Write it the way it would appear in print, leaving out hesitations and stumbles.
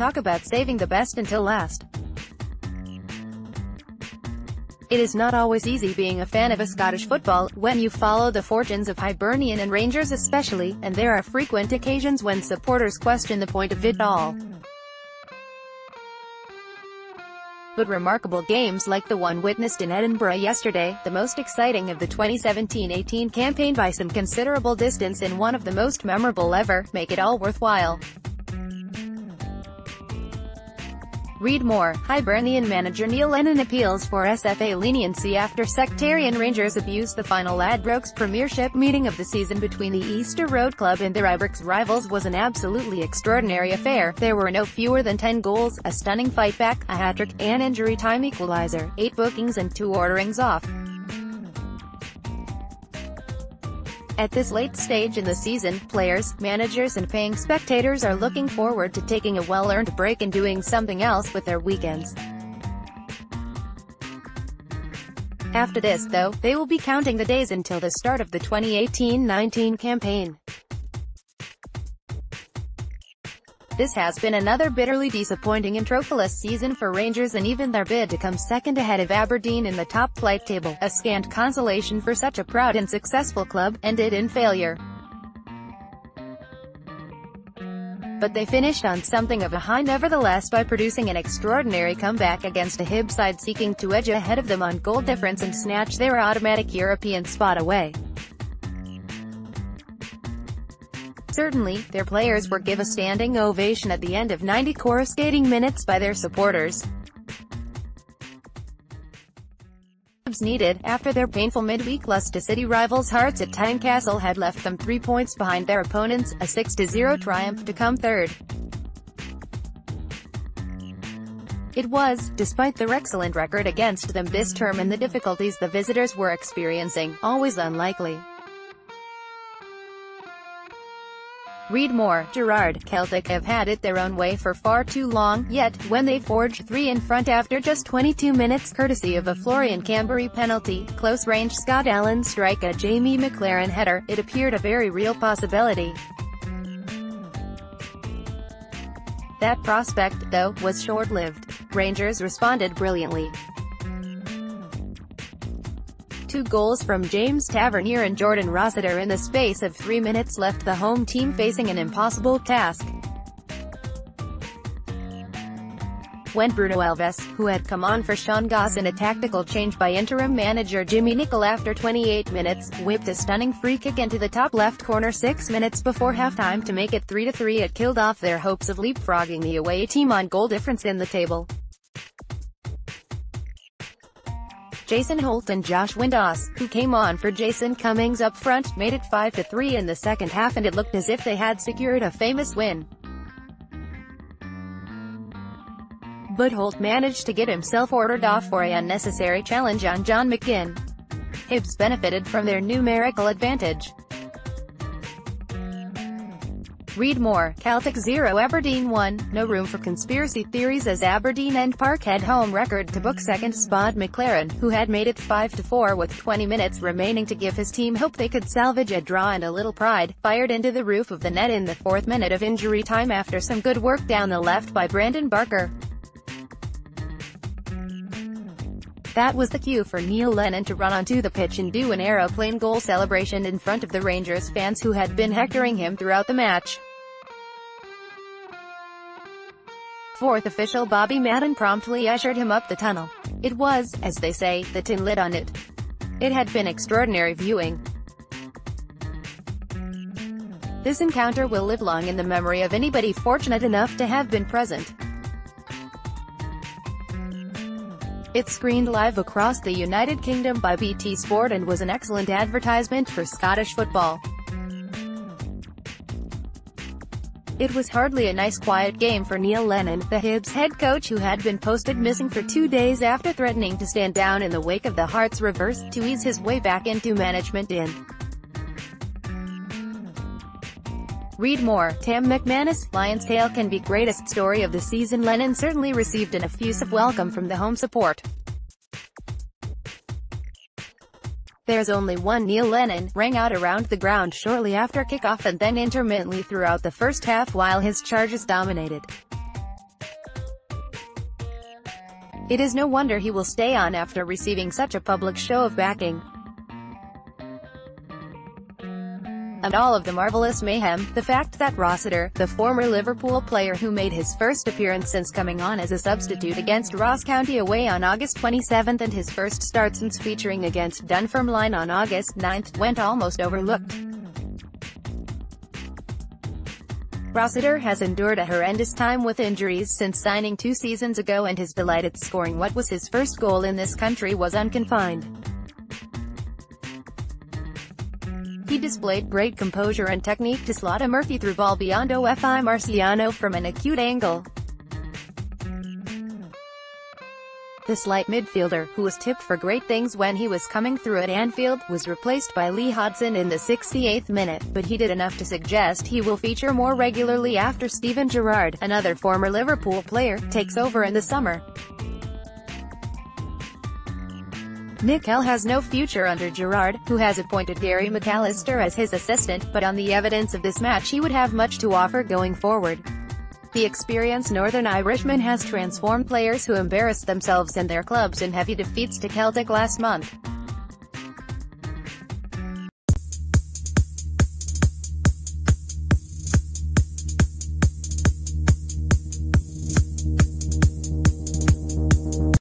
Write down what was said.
talk about saving the best until last. It is not always easy being a fan of a Scottish football, when you follow the fortunes of Hibernian and Rangers especially, and there are frequent occasions when supporters question the point of it all. But remarkable games like the one witnessed in Edinburgh yesterday, the most exciting of the 2017-18 campaign by some considerable distance and one of the most memorable ever, make it all worthwhile. Read more. Hibernian manager Neil Lennon appeals for SFA leniency after sectarian Rangers abused the final Ladbrokes Premiership meeting of the season between the Easter Road club and their Ibrox rivals was an absolutely extraordinary affair. There were no fewer than 10 goals, a stunning fight back, a hat-trick, an injury time equaliser, 8 bookings and 2 orderings off. At this late stage in the season, players, managers and paying spectators are looking forward to taking a well-earned break and doing something else with their weekends. After this, though, they will be counting the days until the start of the 2018-19 campaign. This has been another bitterly disappointing and trophyless season for Rangers, and even their bid to come second ahead of Aberdeen in the top flight table, a scant consolation for such a proud and successful club, ended in failure. But they finished on something of a high nevertheless by producing an extraordinary comeback against a Hib side seeking to edge ahead of them on goal difference and snatch their automatic European spot away. Certainly, their players were given a standing ovation at the end of 90 coruscating minutes by their supporters. Needed, after their painful midweek loss to City rivals Hearts at Tynecastle had left them 3 points behind their opponents, a 6-0 triumph to come third. It was, despite their excellent record against them this term and the difficulties the visitors were experiencing, always unlikely. Read more. Gerrard, Celtic have had it their own way for far too long, yet, when they forged 3 in front after just 22 minutes courtesy of a Florian Cambury penalty, close-range Scott Allen strike, a Jamie McLaren header, it appeared a very real possibility. That prospect, though, was short-lived. Rangers responded brilliantly. 2 goals from James Tavernier and Jordan Rossiter in the space of 3 minutes left the home team facing an impossible task. When Bruno Alves, who had come on for Sean Goss in a tactical change by interim manager Jimmy Nicholl after 28 minutes, whipped a stunning free kick into the top left corner 6 minutes before halftime to make it 3-3, it killed off their hopes of leapfrogging the away team on goal difference in the table. Jason Holt and Josh Windass, who came on for Jason Cummings up front, made it 5-3 in the second half, and it looked as if they had secured a famous win. But Holt managed to get himself ordered off for an unnecessary challenge on John McGinn. Hibs benefited from their numerical advantage. Read more. Celtic 0 Aberdeen 1, no room for conspiracy theories as Aberdeen and Parkhead home record to book second spot McLaren, who had made it 5-4 with 20 minutes remaining to give his team hope they could salvage a draw and a little pride, fired into the roof of the net in the 4th minute of injury time after some good work down the left by Brandon Barker. That was the cue for Neil Lennon to run onto the pitch and do an aeroplane goal celebration in front of the Rangers fans who had been hectoring him throughout the match. Fourth official Bobby Madden promptly ushered him up the tunnel. It was, as they say, the tin lid on it. It had been extraordinary viewing. This encounter will live long in the memory of anybody fortunate enough to have been present. It screened live across the United Kingdom by BT Sport and was an excellent advertisement for Scottish football. It was hardly a nice quiet game for Neil Lennon, the Hibs head coach who had been posted missing for 2 days after threatening to stand down in the wake of the Hearts reverse, to ease his way back into management in. Read more. Tam McManus, Lion's tale can be greatest story of the season. Lennon certainly received an effusive welcome from the home support. There's only one Neil Lennon, rang out around the ground shortly after kickoff and then intermittently throughout the first half while his charges dominated. It is no wonder he will stay on after receiving such a public show of backing. Amid all of the marvellous mayhem, the fact that Rossiter, the former Liverpool player who made his first appearance since coming on as a substitute against Ross County away on August 27 and his first start since featuring against Dunfermline on August 9, went almost overlooked. Rossiter has endured a horrendous time with injuries since signing 2 seasons ago, and his delight at scoring what was his first goal in this country was unconfined. He displayed great composure and technique to slot a Murphy through ball beyond O.F.I. Marciano from an acute angle. The slight midfielder, who was tipped for great things when he was coming through at Anfield, was replaced by Lee Hodgson in the 68th minute, but he did enough to suggest he will feature more regularly after Steven Gerrard, another former Liverpool player, takes over in the summer. Nicholl has no future under Gerrard, who has appointed Gary McAllister as his assistant, but on the evidence of this match he would have much to offer going forward. The experienced Northern Irishman has transformed players who embarrassed themselves and their clubs in heavy defeats to Celtic last month.